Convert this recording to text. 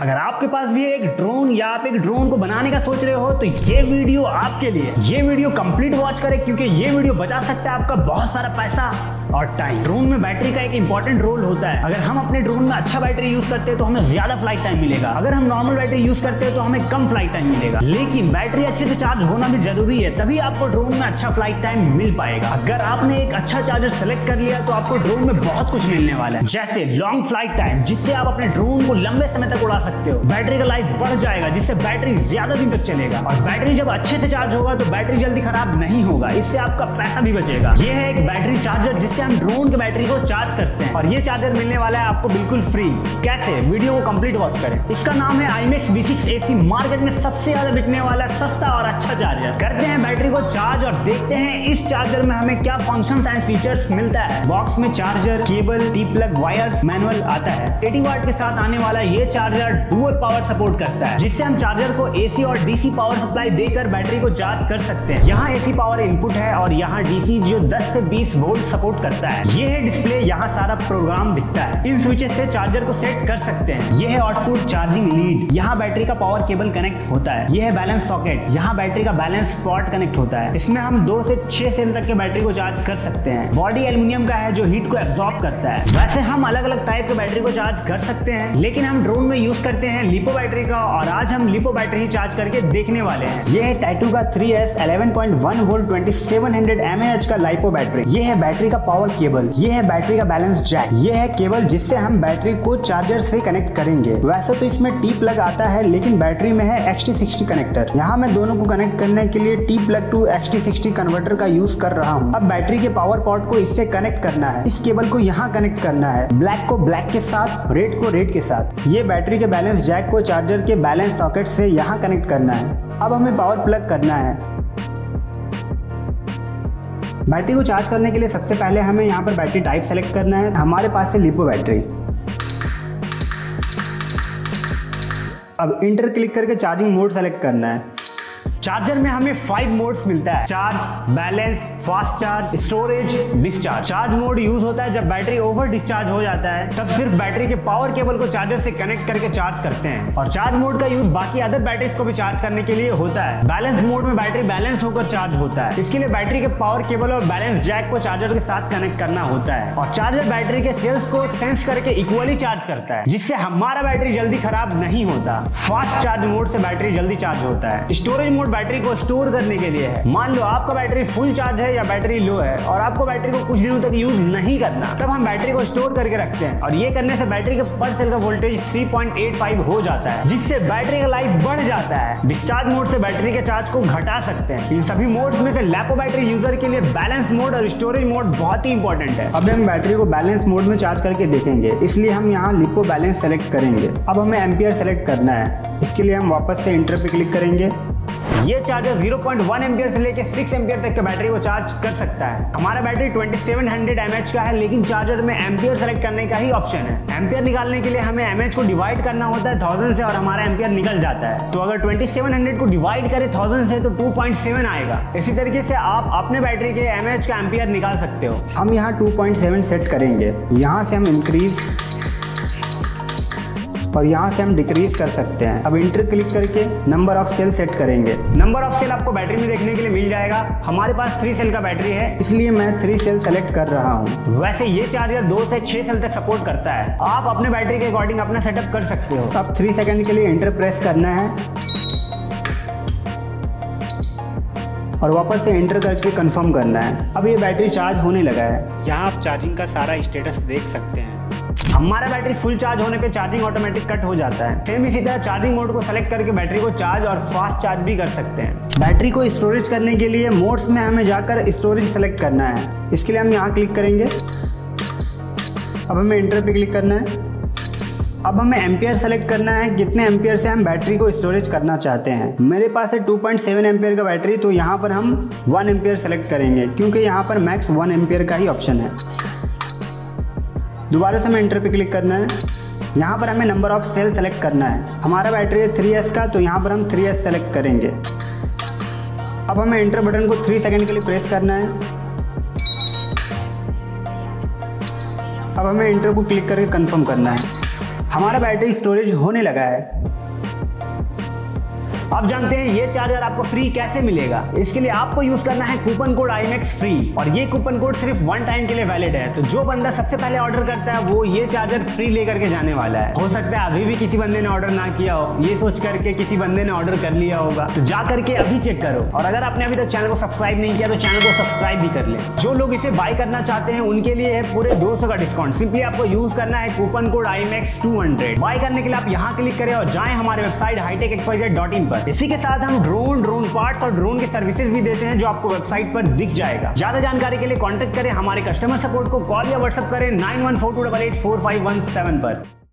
अगर आपके पास भी एक ड्रोन या आप एक ड्रोन को बनाने का सोच रहे हो तो ये वीडियो आपके लिए। ये वीडियो कंप्लीट वॉच करें क्योंकि ये वीडियो बचा सकता है आपका बहुत सारा पैसा और टाइम। ड्रोन में बैटरी का एक इंपॉर्टेंट रोल होता है। अगर हम अपने ड्रोन में अच्छा बैटरी यूज करते हैं तो हमें ज्यादा फ्लाइट टाइम मिलेगा। अगर हम नॉर्मल बैटरी यूज करते हैं तो हमें कम फ्लाइट टाइम मिलेगा। लेकिन बैटरी अच्छे से चार्ज होना भी जरूरी है, तभी आपको ड्रोन में अच्छा फ्लाइट टाइम मिल पाएगा। अगर आपने एक अच्छा चार्जर सेलेक्ट कर लिया तो आपको ड्रोन में बहुत कुछ मिलने वाला है, जैसे लॉन्ग फ्लाइट टाइम जिससे आप अपने ड्रोन को लंबे समय तक उड़ा सकते हो। बैटरी का लाइफ बढ़ जाएगा जिससे बैटरी ज्यादा दिन तक चलेगा। और बैटरी जब अच्छे से चार्ज होगा तो बैटरी जल्दी खराब नहीं होगा, इससे आपका पैसा भी बचेगा। यह है एक बैटरी चार्जर जिससे हम ड्रोन की बैटरी को चार्ज करते हैं और ये चार्जर मिलने वाला है आपको बिल्कुल फ्री। कैसे? वीडियो को कंप्लीट वॉच करें। इसका नाम है iMax B6 AC। मार्केट में सबसे ज्यादा बिकने वाला सस्ता और अच्छा चार्जर। करते हैं बैटरी को चार्ज और देखते हैं इस चार्जर में हमें क्या फंक्शंस एंड फीचर्स मिलता है। बॉक्स में charger, cable, T plug, wires, manual आता है। 80 वाट के साथ आने वाला ये चार्जर डुअल पावर सपोर्ट करता है, जिससे हम चार्जर को AC और DC पावर सप्लाई देकर बैटरी को चार्ज कर सकते हैं। यहाँ AC पावर इनपुट है और यहाँ DC जो 10 से 20 वोल्ट सपोर्ट करता है। ये है डिस्प्ले, यहाँ सारा प्रोग्राम दिखता है। इन स्विचेस से चार्जर को सेट कर सकते हैं। ये है आउटपुट चार्जिंग लीड, यहाँ बैटरी का पावर केबल कनेक्ट होता है। ये है बैलेंस सॉकेट, यहाँ बैटरी का बैलेंस स्पॉट कनेक्ट होता है। इसमें हम 2 से 6 सेल तक के बैटरी को चार्ज कर सकते हैं। बॉडी एल्यूमिनियम का है जो हीट को एब्जॉर्ब करता है। वैसे हम अलग अलग टाइप के बैटरी को चार्ज कर सकते हैं, लेकिन हम ड्रोन में यूज करते हैं लिपो बैटरी का और आज हम लिपो बैटरी चार्ज करके देखने वाले हैं। ये है टाटू का 3S 11.1 वोल्ट 2700 mAh का लाइपो बैटरी। ये है बैटरी का पावर केबल, ये है बैटरी का बैलेंस जैक, ये है केबल जिससे हम बैटरी को चार्जर से कनेक्ट करेंगे। वैसे तो इसमें टी प्लग आता है, लेकिन बैटरी में है XT60 कनेक्टर। यहाँ मैं दोनों को कनेक्ट करने के लिए T plug to XT60 converter का यूज कर रहा हूँ। अब बैटरी के पावर पॉट को इससे कनेक्ट करना है, इस केबल को यहाँ कनेक्ट करना है, ब्लैक को ब्लैक के साथ, रेड को रेड के साथ। ये बैटरी के बैलेंस जैक को चार्जर के बैलेंस सॉकेट से यहाँ कनेक्ट करना है। अब हमें पावर प्लग करना है। बैटरी को चार्ज करने के लिए सबसे पहले हमें यहाँ पर बैटरी टाइप सेलेक्ट करना है। हमारे पास है लिपो बैटरी। अब इंटर क्लिक करके चार्जिंग मोड सेलेक्ट करना है। चार्जर में हमें 5 मोड्स मिलता है, charge, balance, fast charge, storage, discharge. Charge mode use होता है जब बैटरी ओवर डिस्चार्ज हो जाता है, तब सिर्फ बैटरी के पावर केबल को चार्जर से कनेक्ट करके चार्ज करते हैं। और चार्ज मोड का यूज बाकी अदर बैटरीज को भी चार्ज करने के लिए होता है। बैलेंस मोड में बैटरी बैलेंस होकर चार्ज होता है, इसके लिए बैटरी के पावर केबल और बैलेंस जैक को चार्जर के साथ कनेक्ट करना होता है। और चार्जर बैटरी के सेल्स को सेंस करके इक्वली चार्ज करता है, जिससे हमारा बैटरी जल्दी खराब नहीं होता। फास्ट चार्ज मोड से बैटरी जल्दी चार्ज होता है। स्टोरेज मोड बैटरी को स्टोर करने के लिए है। मान लो आपका बैटरी फुल चार्ज है या बैटरी लो है और आपको बैटरी को कुछ दिनों तक यूज नहीं करना, तब हम बैटरी को स्टोर करके रखते हैं। और ये करने से बैटरी के पर सेल का वोल्टेज 3.85 हो जाता है, जिससे बैटरी का लाइफ बढ़ जाता है। डिस्चार्ज मोड से बैटरी के चार्ज को घटा सकते हैं। इन सभी मोड्स में से LiPo बैटरी यूजर के लिए बैलेंस मोड और स्टोरेज मोड बहुत ही इंपॉर्टेंट है। अब हम बैटरी को बैलेंस मोड में चार्ज करके देखेंगे, इसलिए हम यहाँ LiPo बैलेंस सेलेक्ट करेंगे। अब हमें एम्पियर सेलेक्ट करना है, इसके लिए हम वापस से इंटर पे क्लिक करेंगे। ये चार्जर 0.1 एम्पीयर से लेकर 6 एम्पीयर तक के बैटरी को चार्ज कर सकता है। हमारा बैटरी 2700 mAh का है, लेकिन चार्जर में एम्पीयर सेलेक्ट करने का ही ऑप्शन है। एम्पीयर निकालने के लिए हमें mAh को डिवाइड करना होता है 1000 से और हमारा एम्पीयर निकल जाता है। तो अगर 2700 को डिवाइड करें 1000 से तो 2.7 आएगा। इसी तरीके से आप अपने बैटरी के mAh का एम्पीयर निकाल सकते हो। हम यहाँ 2.7 सेट करेंगे। यहाँ से हम इंक्रीज और यहाँ से हम डिक्रीज कर सकते हैं। अब इंटर क्लिक करके नंबर ऑफ सेल सेट करेंगे। नंबर ऑफ सेल आपको बैटरी में देखने के लिए मिल जाएगा। हमारे पास 3 सेल का बैटरी है, इसलिए मैं 3 सेल सेलेक्ट कर रहा हूँ। वैसे ये चार्जर 2 से 6 सेल तक सपोर्ट करता है। आप अपने बैटरी के अकॉर्डिंग अपना सेटअप कर सकते हो। अब 3 सेकंड के लिए इंटर प्रेस करना है और वापस से एंटर करके कंफर्म करना है। अब ये बैटरी चार्ज होने लगा है। यहाँ आप चार्जिंग का सारा स्टेटस देख सकते हैं। हमारा बैटरी फुल चार्ज होने पे चार्जिंग ऑटोमेटिक कट हो जाता है। सेम इसी तरह चार्जिंग मोड को सेलेक्ट करके बैटरी को चार्ज और फास्ट चार्ज भी कर सकते हैं। बैटरी को स्टोरेज करने के लिए मोड्स में हमें जाकर स्टोरेज सेलेक्ट करना है, इसके लिए हम यहाँ क्लिक करेंगे। अब हमें इंटर पे क्लिक करना है। अब हमें एम्पियर सेलेक्ट करना है, कितने एम्पियर से हम बैटरी को स्टोरेज करना चाहते हैं। मेरे पास है 2.7 एम्पियर का बैटरी, तो यहाँ पर हम 1 एम्पियर सेलेक्ट करेंगे क्योंकि यहाँ पर मैक्स 1 एम्पियर का ही ऑप्शन है। दोबारा से हमें इंटर पे क्लिक करना है। यहाँ पर हमें नंबर ऑफ सेल सेलेक्ट करना है। हमारा बैटरी है 3S का, तो यहाँ पर हम 3S सेलेक्ट करेंगे। अब हमें इंटर बटन को 3 सेकंड के लिए प्रेस करना है। अब हमें इंटर को क्लिक करके कंफर्म करना है। हमारा बैटरी स्टोरेज होने लगा है। आप जानते हैं ये चार्जर आपको फ्री कैसे मिलेगा। इसके लिए आपको यूज करना है कूपन कोड iMax फ्री, और ये कूपन कोड सिर्फ 1 टाइम के लिए वैलिड है। तो जो बंदा सबसे पहले ऑर्डर करता है वो ये चार्जर फ्री लेकर के जाने वाला है। हो सकता है अभी भी किसी बंदे ने ऑर्डर ना किया हो, ये सोच करके किसी बंदे ने ऑर्डर कर लिया होगा। तो जा करके अभी चेक करो, और अगर आपने अभी तक चैनल को सब्सक्राइब नहीं किया तो चैनल को सब्सक्राइब भी कर ले। जो लोग इसे बाय करना चाहते हैं उनके लिए है पूरे 200 का डिस्काउंट। सिंपली आपको यूज करना है कूपन कोड iMax 200। बाय करने के लिए आप यहाँ क्लिक करें और जाए हमारे वेबसाइट hitechxyz.in। इसी के साथ हम ड्रोन पार्ट्स और ड्रोन की सर्विसेज भी देते हैं जो आपको वेबसाइट पर दिख जाएगा। ज्यादा जानकारी के लिए कांटेक्ट करें हमारे कस्टमर सपोर्ट को, कॉल या व्हाट्सएप करें 9142884517 पर।